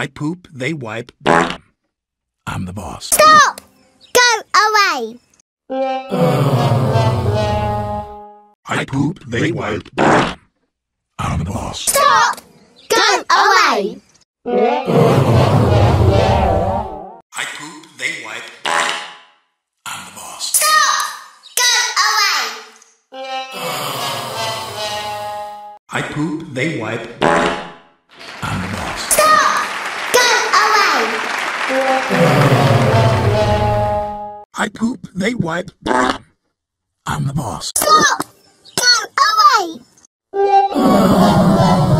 I poop, they wipe, bam. I'm the boss. Stop! Go away! I poop, they wipe, bam. I'm the boss. Stop! Go away! I poop, they wipe, bam. I'm the boss. Stop! Go away! I poop, they wipe, bam. I poop, they wipe, bam. I'm the boss. Stop! Go away!